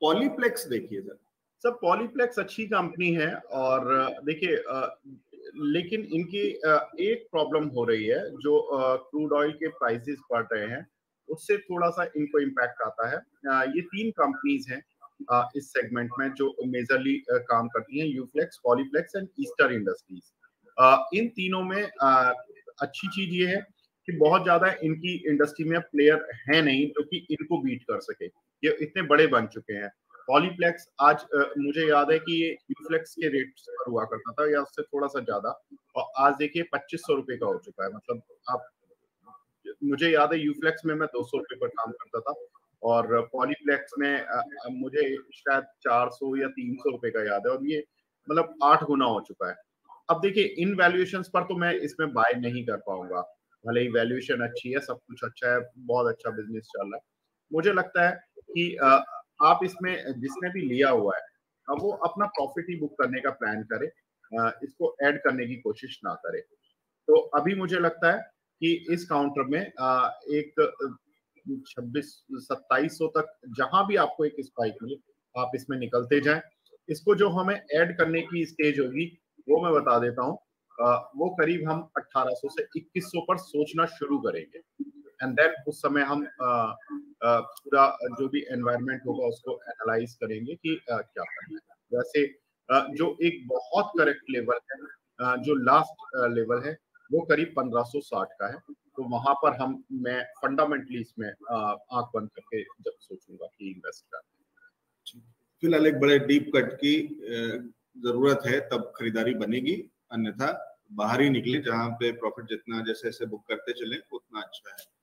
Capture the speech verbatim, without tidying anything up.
पॉलीप्लेक्स देखिए sir sir Polyplex अच्छी company है और देखिए, लेकिन इनकी एक प्रॉब्लम हो रही है, जो क्रूड ऑयल के प्राइसेस बढ़ रहे हैं उससे थोड़ा सा इनको इम्पैक्ट आता है। ये तीन कंपनीज हैं इस सेगमेंट में जो मेजरली काम करती हैं, Uflex, Polyplex and eastern industries. इन तीनों में अच्छी चीज ये है कि बहुत ज्यादा इनकी इंडस्ट्री में प्लेयर है नहीं जो कि इनको बीट कर सके, ये इतने बड़े बन चुके हैं। पॉलीप्लेक्स आज आ, मुझे याद है कि ये यूफ्लेक्स के रेट्स पर हुआ करता था या उससे थोड़ा सा ज्यादा, और आज देखिए पच्चीस सौ रुपए का हो चुका है। मतलब आप, मुझे याद है यूफ्लेक्स में मैं दो सौ रुपये पर काम करता था और पॉलीप्लेक्स में आ, मुझे शायद चार सौ या तीन सौ रुपये का याद है, और ये मतलब आठ गुना हो चुका है। अब देखिए इन वैल्यूएशन पर तो मैं इसमें बाय नहीं कर पाऊंगा, भले ही वैल्यूएशन अच्छी है, सब कुछ अच्छा है, बहुत अच्छा बिजनेस चल रहा है। मुझे लगता है कि आ, आप इसमें जिसने भी लिया हुआ है अब वो अपना प्रॉफिट ही बुक करने का प्लान करे, इसको ऐड करने की कोशिश ना करे। तो अभी मुझे लगता है कि इस काउंटर में एक छब्बीस सत्ताईस सौ तक जहां भी आपको एक स्पाइक मिले आप इसमें निकलते जाएं। इसको जो हमें ऐड करने की स्टेज होगी वो मैं बता देता हूं, वो करीब हम अट्ठारह सौ से इक्कीस सौ पर सोचना शुरू करेंगे, एंड देन उस समय हम आ, आ, पूरा जो भी एनवायरनमेंट होगा उसको एनालाइज करेंगे कि आ, क्या करना है। वैसे आ, जो एक बहुत करेक्ट लेवल है, आ, जो लास्ट लेवल है वो करीब पंद्रह सौ साठ का है, तो वहां पर हम मैं फंडामेंटली इसमें आंख बंद करके जब सोचूंगा कि इन्वेस्ट करना। फिलहाल एक बड़े डीप कट की जरूरत है, तब खरीदारी बनेगी, अन्यथा बाहर ही निकले जहाँ पे प्रॉफिट जितना जैसे जैसे बुक करते चले उतना अच्छा है।